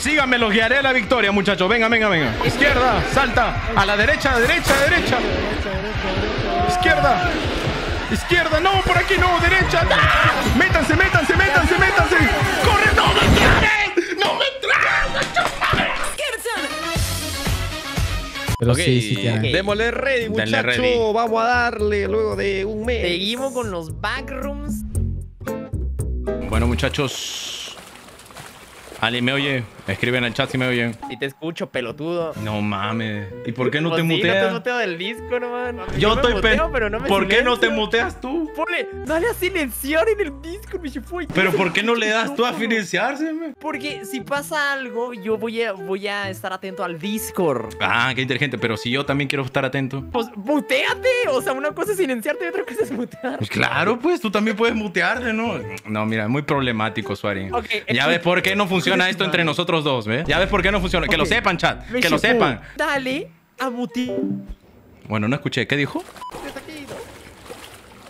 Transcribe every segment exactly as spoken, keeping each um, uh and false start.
Síganme, los guiaré a la victoria, muchachos. Venga, venga, venga. Izquierda, salta. A la derecha, derecha, derecha. Izquierda. Izquierda, no, por aquí no, derecha. ¡Ah! Métanse, métanse, métanse, métanse. ¡Corre! ¡No me traen! ¡No me traen! Pero ok, sí, sí, okay. Démosle ready, muchachos. Vamos a darle luego de un mes. Seguimos con los backrooms. Bueno, muchachos. Ali, ¿me oye? Escribe en el chat si me oyen. Si te escucho, pelotudo. No mames. ¿Y por qué no te muteas? Yo no te muteo del disco, no man. Yo estoy muteo, pero no me ¿Por silencio? qué no te muteas tú? Ponle, dale a silenciar en el disco, Michufoy. ¿Pero por qué no le das tú a silenciarse, man? Porque si pasa algo, yo voy a, voy a estar atento al Discord. Ah, qué inteligente. Pero si yo también quiero estar atento. Pues muteate. O sea, una cosa es silenciarte y otra cosa es mutear. Pues claro, pues tú también puedes mutearte, ¿no? No, mira, muy problemático, Suarín. Okay, ya ves por qué no funciona esto entre nosotros dos, ¿eh? Ya ves por qué no funciona. Okay. Que lo sepan, chat. Me que lo sepan. Dale a muti. Bueno, no escuché. ¿Qué dijo?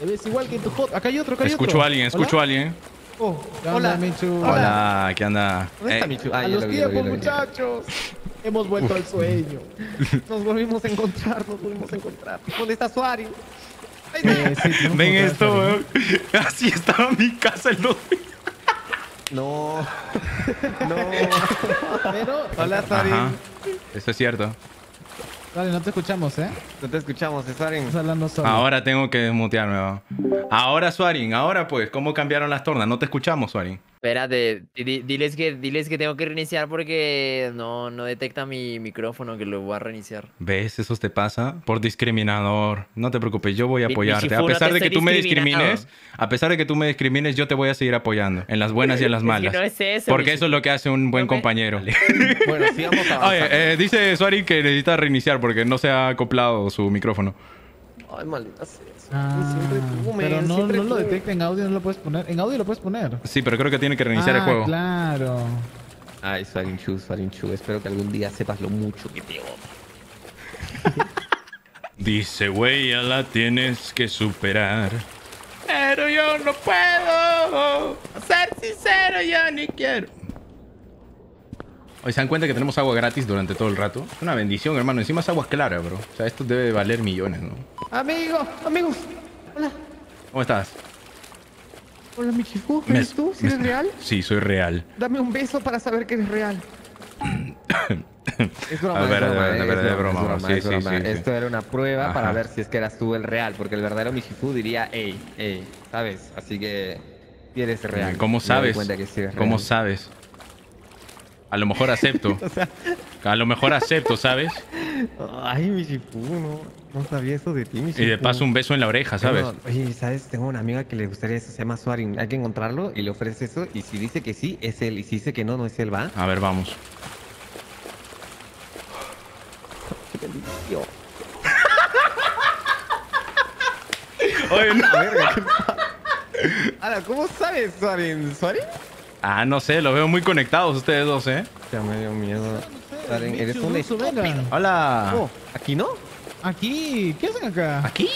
Es igual que en tu hot. Acá hay otro, acá hay escucho otro. Escucho a alguien, escucho ¿Hola? a alguien. Oh, hola, Michu. Hola, ¿qué anda? ¿Dónde está Michu? Ah, a los tiempos, muchachos. Hemos vuelto al sueño. Nos volvimos a encontrar, nos volvimos a encontrar. ¿Dónde está Suárez? Ahí está. Sí, sí, no Ven esto, weón. Así estaba mi casa el otro día. No, no. Pero, hola, Sarin. Eso es cierto. Dale, no te escuchamos, ¿eh? No te escuchamos, Suarin. Estás hablando solo. Ahora tengo que desmutearme, ¿no? Ahora, Suarin, ahora pues, ¿cómo cambiaron las tornas? No te escuchamos, Suarin. Espérate, diles que, diles que tengo que reiniciar porque no, no detecta mi micrófono, que lo voy a reiniciar. ¿Ves? Eso te pasa por discriminador. No te preocupes, yo voy a apoyarte. A pesar de que tú me discrimines, a pesar de que tú me discrimines, yo te voy a seguir apoyando. En las buenas y en las malas. Porque eso es lo que hace un buen compañero. Bueno, sigamos avanzando. Oye, eh, dice Suarin que necesita reiniciar porque no se ha acoplado su micrófono. Ay, maldita sea. Ah, tú, man, pero no, no lo detecta en audio, no lo puedes poner. En audio lo puedes poner. Sí, pero creo que tiene que reiniciar ah, el juego. Claro. Ay, Suarinchu, Suarinchu. Espero que algún día sepas lo mucho que te odio. Dice, güey, ya la tienes que superar. Pero yo no puedo. Ser sincero, yo ni quiero. Hoy se dan cuenta que tenemos agua gratis durante todo el rato. Una bendición, hermano. Encima es agua clara, bro. O sea, esto debe valer millones, ¿no? Amigo, amigos. Hola. ¿Cómo estás? Hola, Michufu. ¿Eres tú? ¿Eres real? Sí, soy real. Dame un beso para saber que eres real. Es broma, es broma, es broma. Esto era una prueba Ajá. para ver si es que eras tú el real. Porque el verdadero Michufu diría, ey, ey, ¿sabes? Así que eres real. ¿Cómo sabes? Sí ¿Cómo real? sabes? A lo mejor acepto. o sea... A lo mejor acepto, ¿sabes? Ay, Michufu, no, no sabía eso de ti, Michufu. Y de paso un beso en la oreja, ¿sabes? Pero, oye, ¿sabes? Tengo una amiga que le gustaría eso, se llama Suarin. Hay que encontrarlo y le ofrece eso. Y si dice que sí, es él. Y si dice que no, no es él, ¿va? A ver, vamos. ¡Qué bendición! Oye, no. A ver, ¿qué pasa? Ahora, ¿cómo sabes, Suarin? ¿Suarin? Ah, no sé, los veo muy conectados ustedes dos, ¿eh? Ya me dio miedo. Suarin, eres un estúpido. Hola. Oh, ¿aquí no? Aquí. ¿Qué hacen acá? ¿Aquí?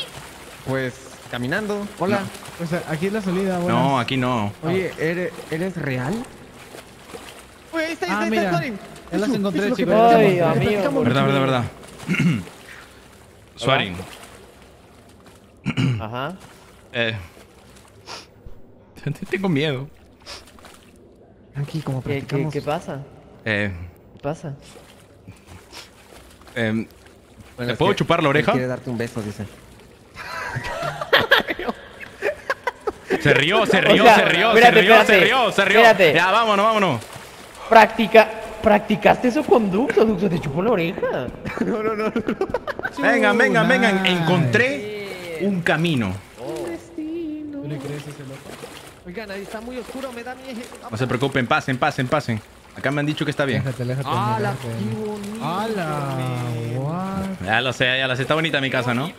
Pues, caminando. Hola. No. Pues aquí es la salida, buenas. No, aquí no. Oye, ¿eres, eres real? Oye, ahí está, ahí está, ah, mira. Suarin. Ya las encontré, chicos. Ay, amigo. Verdad, verdad, verdad. Suarin. Ajá. Eh. Tengo miedo. Aquí, como practicamos. ¿Qué, qué, ¿Qué pasa? Eh... ¿Qué pasa? Eh... Bueno, ¿Le puedo chupar la oreja? Quiere darte un beso, dice. Se rió, se rió, o sea, se rió, espérate, se rió, espérate, se rió, se rió. Espérate. Ya, vámonos, vámonos. Practica... ¿Practicaste eso con Duxo? Duxo te chupó la oreja. No, no, no. no. Vengan, vengan, vengan. Encontré un camino. Un destino. ¿Tú le crees ese loco? Oigan, ahí está muy oscuro, me da miedo. No se preocupen, pasen, pasen, pasen. Acá me han dicho que está bien. Déjate, déjate. ¡Hala, qué bonito! ¡Hala! Ya lo sé, ya lo sé. Está bonita mi casa, ¿no? Amigo,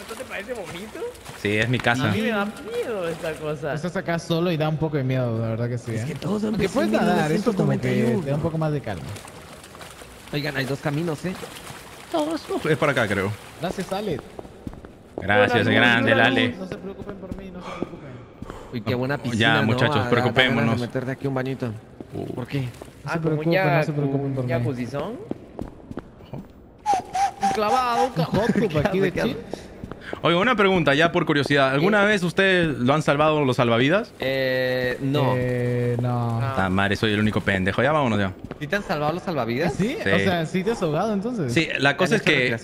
¿esto te parece bonito? Sí, es mi casa. A mí me da miedo esta cosa. Estás acá solo y da un poco de miedo, la verdad que sí. Es que todos son miedos. Puedes nadar, esto como que te da un poco más de calma. Oigan, hay dos caminos, ¿eh? Todos. Es para acá, creo. Gracias, Ale. Gracias, grande, Ale. No se preocupen por mí, no se preocupen. Uy, qué buena piscina. Ya, muchachos, ¿no? preocupémonos. A meter de aquí un bañito. Uh. ¿Por qué? Ah, no como ya, no ya posición. Un clavado, un clavado. Aquí de Chile. Oiga, una pregunta ya por curiosidad. ¿Alguna eh, vez ustedes lo han salvado los salvavidas? Eh, no. Eh, no. Ah, madre, soy el único pendejo. Ya vámonos ya. ¿Sí te han salvado los salvavidas? ¿Sí? Sí. O sea, ¿sí te has ahogado entonces? Sí, la cosa es que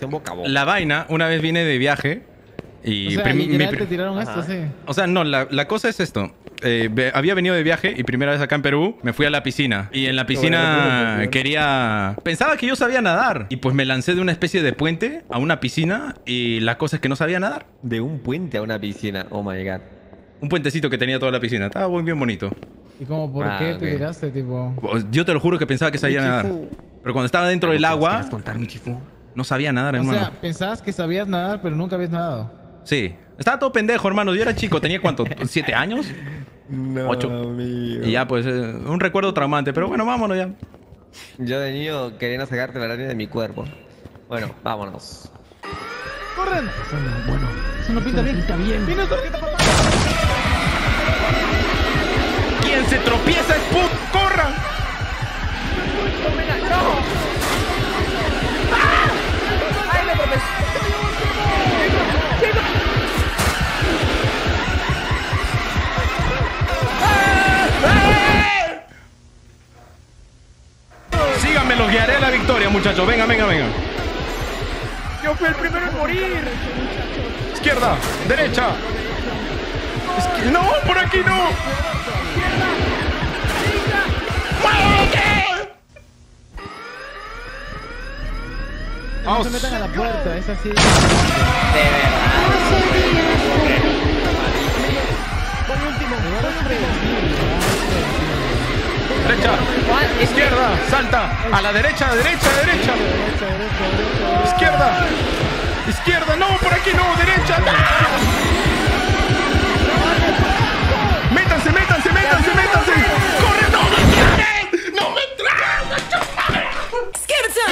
la vaina, una vez vine de viaje y... O sea, literal te tiraron esto, sí. O sea, no, la, la cosa es esto. Eh, había venido de viaje y primera vez acá en Perú me fui a la piscina. Y en la piscina quería... Pensaba que yo sabía nadar. Y pues me lancé de una especie de puente a una piscina y la cosa es que no sabía nadar. De un puente a una piscina, oh my god. Un puentecito que tenía toda la piscina. Estaba muy bien bonito. ¿Y cómo? ¿Por ah, qué okay. te tiraste, tipo? Yo te lo juro que pensaba que sabía nadar. Pero cuando estaba dentro del agua... Contar, no sabía nadar, hermano. O sea, pensabas que sabías nadar, pero nunca habías nadado. Sí. Estaba todo pendejo, hermano. Yo era chico. ¿Tenía cuánto? ¿Siete años? No, ocho. Mío. Y ya, pues, eh, un recuerdo traumante. Pero bueno, vámonos ya. Yo de niño quería sacarte la araña de mi cuerpo. Bueno, vámonos. ¡Corren! Bueno, bueno. Eso no pinta bien. Pinta bien. ¡Viene torqueta, papá! ¡Quien se tropieza es put! ¡Corran! ¡No! ¡No! ¡Ah! ¡Ay, me tropecé! Síganme, los guiaré a la victoria, muchachos. Venga, venga, venga. Yo fui el primero en morir. Izquierda, derecha. Izqui no, por aquí no. Vamos. No se metan a la puerta, es así. De verdad. Derecha, izquierda, salta, a la derecha, derecha, derecha, izquierda, izquierda, no, por aquí no, derecha, ¡ah! Métanse, métanse, métanse, métanse, corre, no me traen, no me traen, izquierda.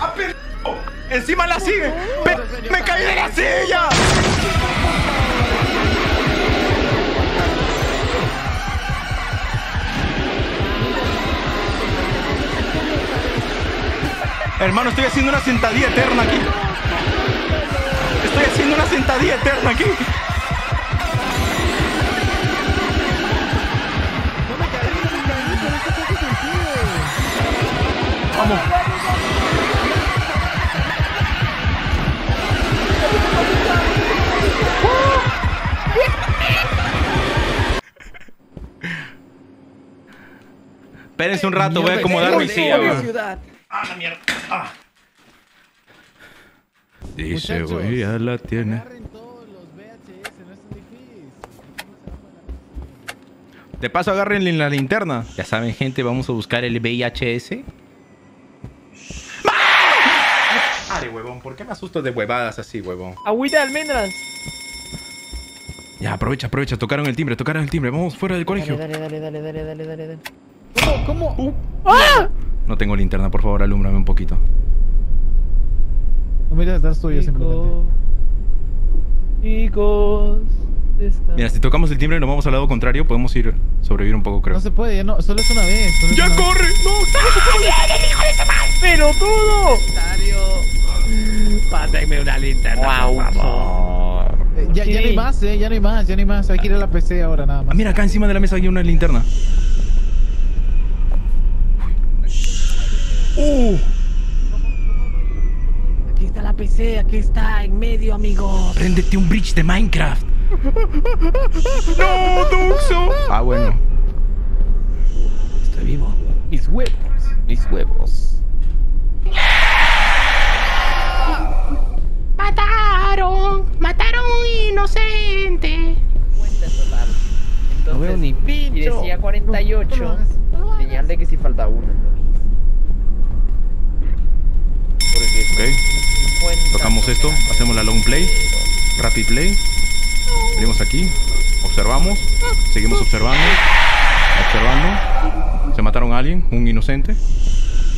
¡Ah, per... ¡Encima la sigue! ¡Me, me caí de la silla! Hermano, estoy haciendo una sentadilla eterna aquí. Estoy haciendo una sentadilla eterna aquí. Vamos. Espérense un rato, voy a acomodar mi silla. Ah, la mierda. Ah. Dice, güey, ya la tiene. De paso, agárrenle la linterna. Ya saben, gente, vamos a buscar el V I H S. Ay, huevón, ¿por qué me asusto de huevadas así, huevón? Agüita de almendras. Ya, aprovecha, aprovecha. Tocaron el timbre, tocaron el timbre. Vamos fuera del colegio. Dale, dale, dale, dale, dale, dale, dale. ¿Cómo? ¿Cómo? Uh. ¡Ah! No tengo linterna, por favor, alúmbrame un poquito. No mires atrás tuyo, simplemente. Chicos. Mira, si tocamos el timbre y nos vamos al lado contrario, podemos ir sobrevivir un poco, creo. No se puede, ya no, solo es una vez. Es ¡ya una corre! Vez. ¡No! ¡Viene, hijo de esa madre! ¡Pero todo! ¡Pátenme una linterna, wow, por favor! Eh, ya, ya no hay más, eh, ya no hay más, ya no hay más. Hay que ir a la P C ahora, nada más. Mira, acá encima de la mesa hay una linterna. Uh. Aquí está la P C, aquí está, en medio, amigo. Préndete un bridge de Minecraft. ¡No, Tuxo! Ah, bueno. Estoy vivo. Mis huevos, mis huevos. ¡Mataron! ¡Mataron a un inocente! Cuenta total. Entonces, no veo ni pincho. Y decía cuarenta y ocho. Señal de que sí falta una. Ok, tocamos esto, hacemos la long play, rapid play, venimos aquí, observamos, seguimos observando, observando, se mataron a alguien, un inocente,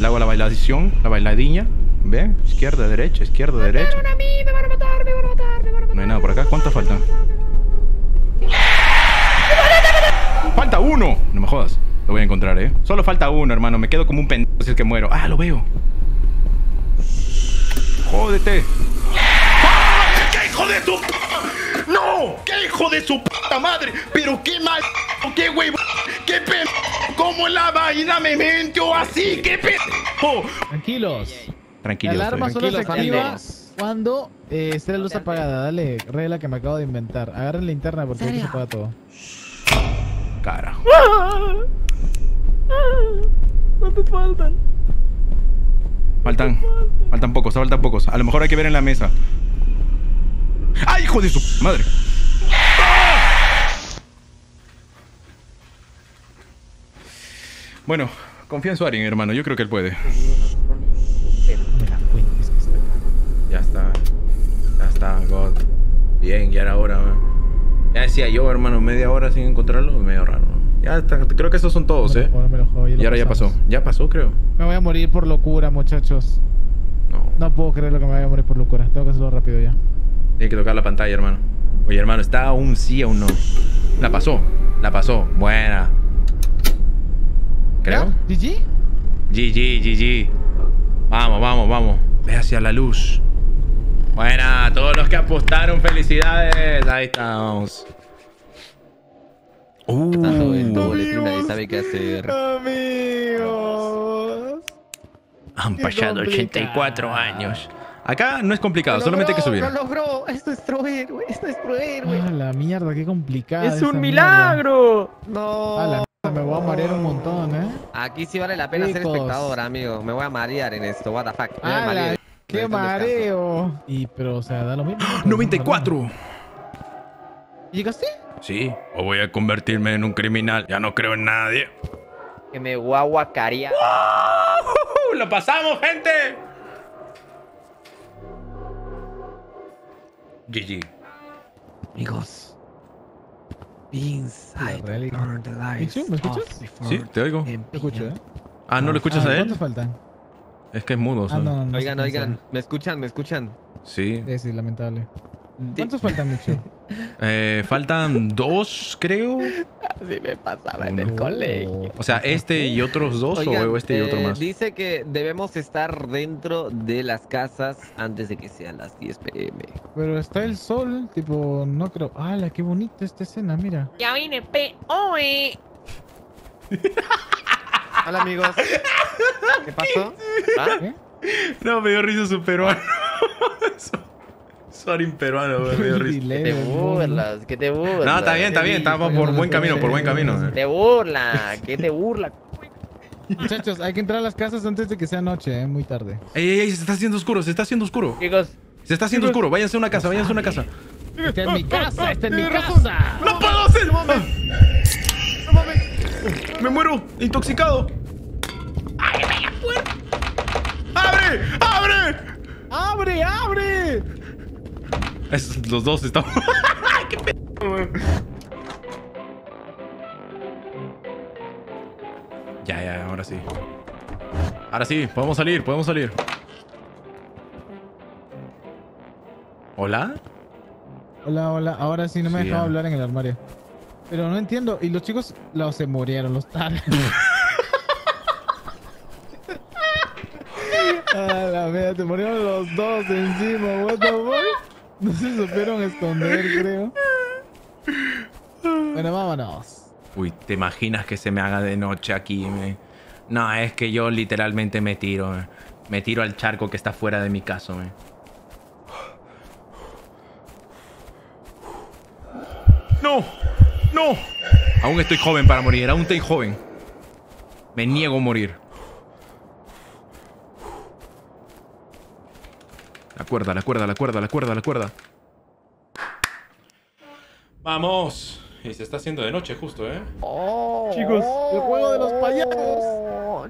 le hago la bailación, la bailadiña, Ve, izquierda, derecha, izquierda, derecha. ¡Me van a matar, me van a matar, me van a matar, me van a matar! No hay nada por acá, ¿cuánto falta? ¡Falta uno! No me jodas, lo voy a encontrar, eh. Solo falta uno, hermano, me quedo como un pendejo si es que muero. ¡Ah, lo veo! ¡Jódete! ¡Ah! ¡Qué hijo de tu p... ¡No! ¡Qué hijo de su puta madre! ¡Pero qué mal... qué huevo! ¡Qué p... ¡Cómo la vaina me mentió así! ¡Qué p... Oh. Tranquilos. Tranquilos. La alarma solo se activa cuando eh, esté la luz apagada. Dale, regla que me acabo de inventar. Agarren linterna porque aquí se apaga todo. Carajo. No te faltan. Faltan. Faltan pocos, faltan pocos. A lo mejor hay que ver en la mesa. ¡Ay, hijo de su madre! Bueno, confía en Suarin, hermano. Yo creo que él puede. Ya está. Ya está, God. Bien, ya era hora, man. Ya decía yo, hermano, media hora sin encontrarlo. Medio raro, man. Ya está. Creo que esos son todos, me eh. Lo, me lo juego, y, y ahora pasamos. Ya pasó. Ya pasó, creo. Me voy a morir por locura, muchachos. No. No puedo creer lo que me voy a morir por locura. Tengo que hacerlo rápido ya. Tiene que tocar la pantalla, hermano. Oye, hermano, ¿está un sí o un no? La pasó. La pasó. Buena. Creo. ¿G G? G G, G G. Vamos, vamos, vamos. Ve hacia la luz. Buena, a todos los que apostaron, felicidades. Ahí estamos. Uh, tanto en tu boletín, nadie sabe qué hacer. Amigos. Han pasado ochenta y cuatro años. Acá no es complicado, solamente hay que subir. No logró, esto es nuestro héroe, esto es nuestro héroe. Ah, la mierda, qué complicado. Es un milagro. No. Me voy a marear un montón, ¿eh? Aquí sí vale la pena Ricos. Ser espectador, amigo. Me voy a marear en esto, what the fuck. Ah, la... ¡Qué mareo! Y, pero, o sea, da lo mismo. ¡noventa y cuatro! ¿Llegaste? Sí. O voy a convertirme en un criminal. Ya no creo en nadie. Que me guaguacaría. ¡Wow! ¡Lo pasamos, gente! G G. Amigos. Inside the lights. ¿Me escuchas? Sí, te oigo. Te escucho, ¿eh? Ah, ¿no lo escuchas ah, a él? ¿Cuántos faltan? Es que es mudo, ¿sabes? Ah, no, no, oigan, no oigan. ¿Me escuchan? ¿Me escuchan? Sí. Sí, sí, lamentable. ¿Cuántos sí. faltan, Michu? Eh, faltan dos, creo. Así me pasaba en no. el colegio. O sea, este y otros dos, oigan, o este y eh, otro más. Dice que debemos estar dentro de las casas antes de que sean las diez p m Pero está el sol, tipo, no creo. ¡Hala, qué bonito esta escena, mira! Ya viene P O E. Hola, amigos. ¿Qué pasó? ¿Ah? ¿Eh? No, me dio risa su peruano. Suarin peruano, güey. Que te burlas, que te burlas. No, está bien, está bien. Estamos por buen camino, por buen camino. Te burla, que te burla. Muchachos, hay que entrar a las casas antes de que sea noche, eh. Muy tarde. Ey, ey, ey, se está haciendo oscuro, se está haciendo oscuro. Chicos. Se está haciendo oscuro, váyanse a una casa, váyanse a una casa. Esta es mi casa, esta es mi casa. ¡No puedo hacer! ¡No mames! ¡Me muero! ¡Intoxicado! ¡Ábreme la puerta! ¡Abre! ¡Abre! ¡Abre, abre! Es, los dos estamos... ¡Qué pedo, man! Ya, ya, ahora sí. Ahora sí, podemos salir, podemos salir. ¿Hola? Hola, hola. Ahora sí, no me sí, dejaba hablar en el armario. Pero no entiendo. Y los chicos los, se murieron, los tardos. A la mierda, te murieron los dos encima. What the fuck? No se supieron esconder, creo. Bueno, vámonos. Uy, ¿te imaginas que se me haga de noche aquí? Me... No, es que yo literalmente me tiro. Me, me tiro al charco que está fuera de mi casa. Me... ¡No! ¡No! Aún estoy joven para morir. Aún estoy joven. Me niego a morir. La cuerda, la cuerda, la cuerda, la cuerda, la cuerda. ¡Vamos! Y se está haciendo de noche justo, ¿eh? Oh, chicos, el juego de los payasos.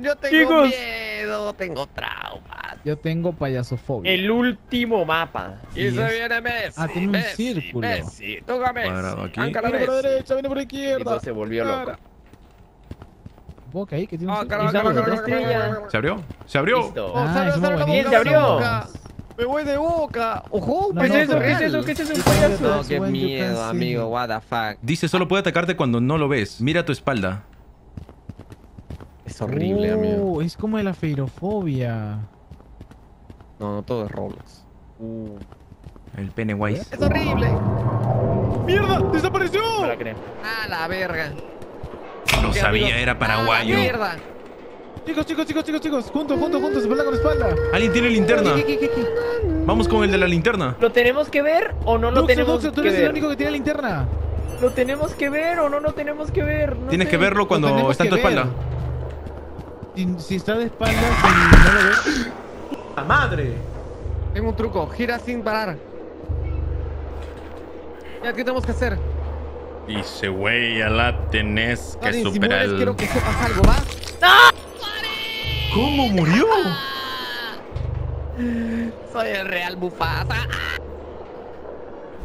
Yo tengo chicos. miedo, tengo traumas. Yo tengo payasofobia. El último mapa. Y se viene Messi. Ah, tiene un Messi, círculo. Messi, toca Messi. Viene por la derecha, viene por la izquierda. Y todo se volvió loco. boca ahí que tiene ah, cara, cara, cara, cara, cara. ¿Se abrió? ¿Se abrió? Listo. Oh, ah, se abrió. Bien, se abrió. Me voy de boca. Ojo, no, ¿qué, no, es eso, ¿qué es eso? ¿Qué es eso? ¿Qué es eso? No, qué miedo, amigo. What the fuck. Dice, solo puede atacarte cuando no lo ves. Mira tu espalda. Es horrible, oh, amigo. Es como de la feirofobia. No, no todo es Roblox. Uh. El Pennywise. Es horrible. ¡Mierda! ¡Desapareció! No la creo. ¡A la verga! Lo sabía, era paraguayo. ¡Mierda! Chicos, chicos, chicos, chicos, chicos. Juntos, juntos, juntos. Espalda con espalda. Alguien tiene linterna. ¿Qué, qué, qué, qué? Vamos con el de la linterna. ¿Lo tenemos que ver o no lo Duxo, tenemos Duxo, que ver? Tú eres el único que tiene linterna. ¿Lo tenemos que ver o no lo tenemos que ver? No Tienes sé. que verlo cuando está en tu espalda. Si, si está de espalda, si no lo ves. ¡La madre! Tengo un truco. Gira sin parar. Ya, ¿qué tenemos que hacer? Dice, güey, ya la tenés que Ari, superar. Si mueres, quiero que sepas algo, ¿va? ¡No! ¿Cómo murió? Soy el real Mufasa.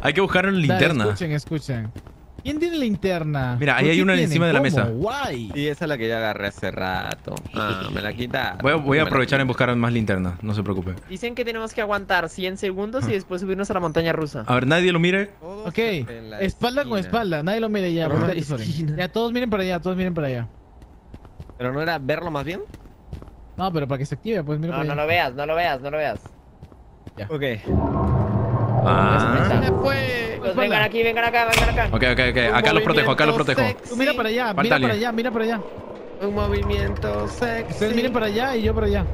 Hay que buscar una linterna. Dale, escuchen, escuchen. ¿Quién tiene linterna? Mira, ahí hay una tienen? encima de la ¿Cómo? mesa. Guay. Y esa es la que yo agarré hace rato. Ah, me la quita. Voy a, voy a aprovechar en buscar más linterna, no se preocupe. Dicen que tenemos que aguantar cien segundos y después subirnos a la montaña rusa. A ver, nadie lo mire. Todos ok, espalda esquina. con espalda, nadie lo mire ya. Ya todos miren para allá, todos miren para allá. ¿Pero no era verlo más bien? No, pero para que se active, pues mira. No, no allá. lo veas, no lo veas, no lo veas. Ya. Ok. Ah. Se fue. Pues vengan aquí, vengan acá, vengan acá. Ok, ok, ok. Un acá los protejo, acá los protejo. Tú mira para allá, Pantale. mira para allá, mira para allá. Un movimiento sexy. Ustedes miren para allá y yo para allá.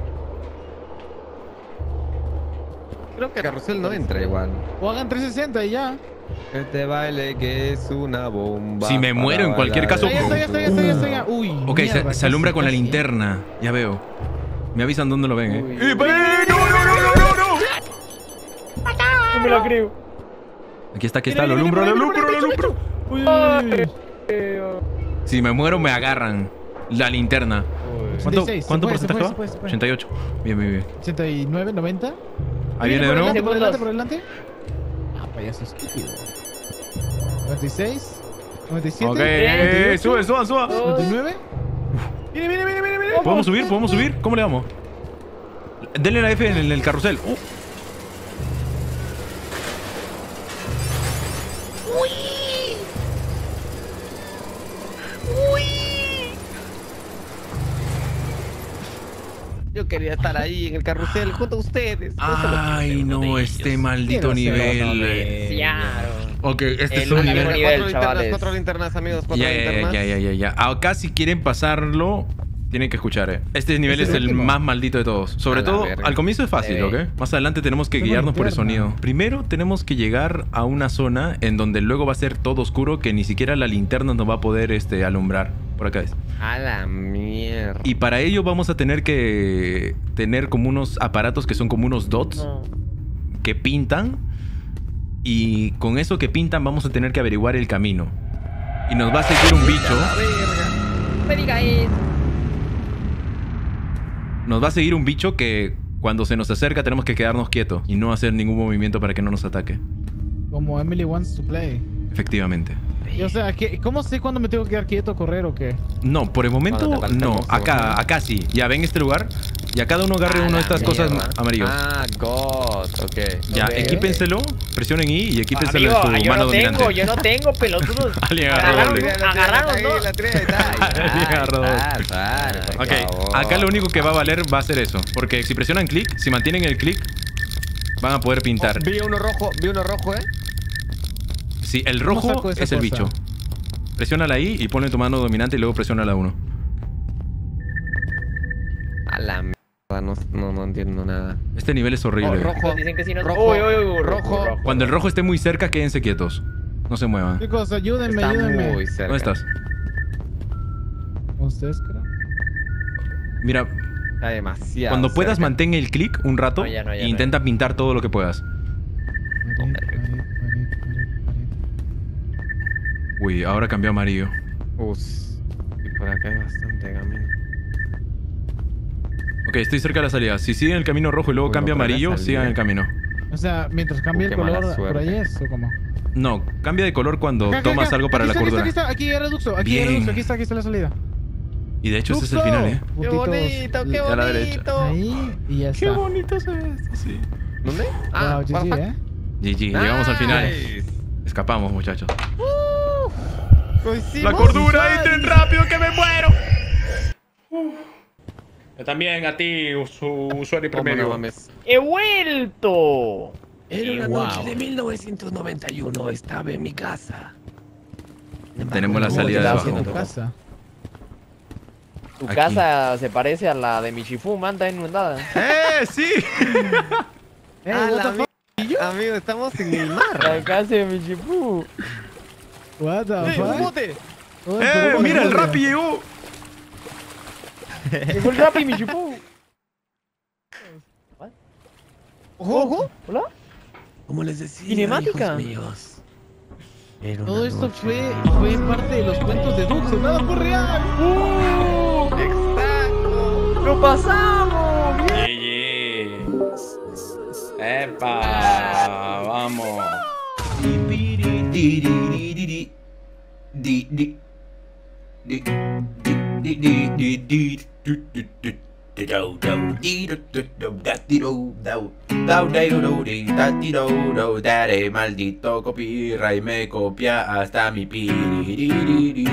Creo que Carrusel no entra igual. O hagan trescientos sesenta y ya. Este baile que es una bomba. Si me muero en cualquier caso. Estoy, estoy, estoy, estoy, estoy, estoy. Uy. Ok, mierda, se, se alumbra con la linterna. Ya veo. Me avisan dónde lo ven, eh. Uy. ¡No, no, no, no, no! No me lo creo. Aquí está, aquí está. Lo alumbro, lo alumbro, lo alumbro. Si me muero, me agarran. La linterna. ¿Cuánto, cuánto porcentaje va? ochenta y ocho. Bien, bien, bien. ochenta y nueve, noventa. Ahí viene de nuevo. Por delante, por delante. Ah, payaso estúpido. noventa y seis, noventa y siete. Ok, sube, suba, suba. noventa y nueve. Mire, mire, mire, mire. ¿Podemos subir? ¿Podemos subir? ¿Cómo le damos? Denle la F en el carrusel. Uh. Yo quería estar ahí en el carrusel junto a ustedes. No Ay, no, este ellos. maldito nivel. Ok, este el es un nivel. Cuatro nivel linternas, cuatro linternas, amigos. Cuatro yeah, linternas. Ya, ya, ya, ya. Acá, si quieren pasarlo, tienen que escuchar, eh. Este nivel es, es el último? más maldito de todos. Sobre todo, verga. al comienzo es fácil, eh. ¿ok? Más adelante tenemos que Tengo guiarnos linterna. por el sonido. Primero tenemos que llegar a una zona en donde luego va a ser todo oscuro que ni siquiera la linterna nos va a poder este, alumbrar. Por acá es. A la mierda. Y para ello vamos a tener que tener como unos aparatos que son como unos dots no. que pintan. Y con eso que pintan vamos a tener que averiguar el camino. Y nos va a seguir un bicho. Me diga eso. Nos va a seguir un bicho que cuando se nos acerca tenemos que quedarnos quietos y no hacer ningún movimiento para que no nos ataque. Como Emily Wants to Play. Efectivamente. Y, o sea, ¿cómo sé cuándo me tengo que quedar quieto, correr o qué? No, por el momento no. no. Acá, acá sí. Ya ven este lugar. Y a cada uno agarre una de estas mierda. cosas amarillas. Ah, God. Ok. Ya, okay. equípenselo. Presionen I y equípenselo ah, amigo, en su yo mano no dominante. Tengo, yo no tengo, pelotudos. Alguien agarró doble. Agarraron dos. Alguien agarró doble. Ok, acá lo único que va a valer va a ser eso. Porque si presionan clic, si mantienen el clic, van a poder pintar. Oh, vi uno rojo, vi uno rojo, eh. Sí, el rojo es el cosa? bicho. Presiona la I y ponle tu mano dominante y luego presiona la uno. A la mierda, no, no, no entiendo nada. Este nivel es horrible. Oh, rojo. Dicen que si no... rojo. Uy, uy, uy, rojo. Cuando el rojo esté muy cerca, quédense quietos. No se muevan. Chicos, ayúdenme, Está ayúdenme. Muy cerca. ¿Dónde estás? ¿Ustedes creen? Mira, Está demasiado cuando puedas cerca. mantén el clic un rato no, ya, no, ya, e no, intenta no. pintar todo lo que puedas. Uy, ahora cambió amarillo. Uf, y por acá hay bastante camino. Ok, estoy cerca de la salida. Si siguen el camino rojo y luego Uy, cambia amarillo, sigan el camino. O sea, mientras cambia Uy, el color, ¿por ahí es o cómo? No, cambia de color cuando acá, tomas acá, algo para aquí la está, cordura. Aquí está, aquí está, aquí está, aquí está, aquí está, aquí está, aquí está, aquí está la salida. Y de hecho este es el final, ¿eh? ¡Qué bonito, qué bonito! A la derecha. Ahí, y ya está. ¡Qué bonito se ve esto! Sí. ¿Dónde? Ah, wow, G G, ¿eh? G G, llegamos al final. Escapamos, muchachos. ¡La cordura! ¡Entren rápido que me muero! Yo también a ti, usuario primero. ¡He vuelto! Era una noche de mil novecientos noventa y uno. Estaba en mi casa. Tenemos la salida de abajo. ¿Tu casa? Tu casa se parece a la de Michifu, manta inundada. ¡Eh, sí! Eh, amigo, estamos en el mar. La casa de Michifu. What the fuck? ¡Eh, mira, el Rappi llegó! Llegó el Rappi, Michifu. ¿Ojo? ¿Hola? Como les decía, cinemática. Todo esto fue, fue parte de los cuentos de Duxo. ¡Nada fue real! ¡Oh! ¡Exacto! ¡Lo pasamos! ¡Bien! Yeah, yeah. ¡Epa! ¡Vamos! Dare maldito copyright, me copia hasta mi piri.